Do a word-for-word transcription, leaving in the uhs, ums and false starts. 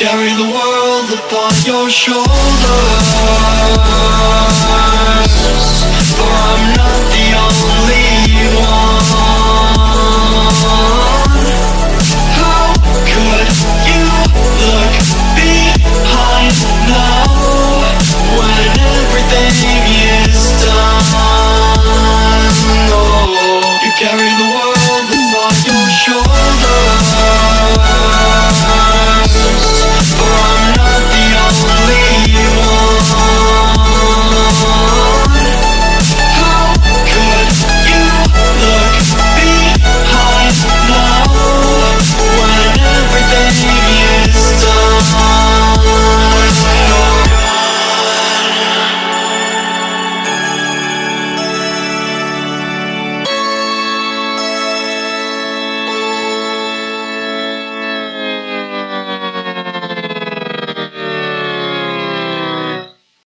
Carry the world upon your shoulders.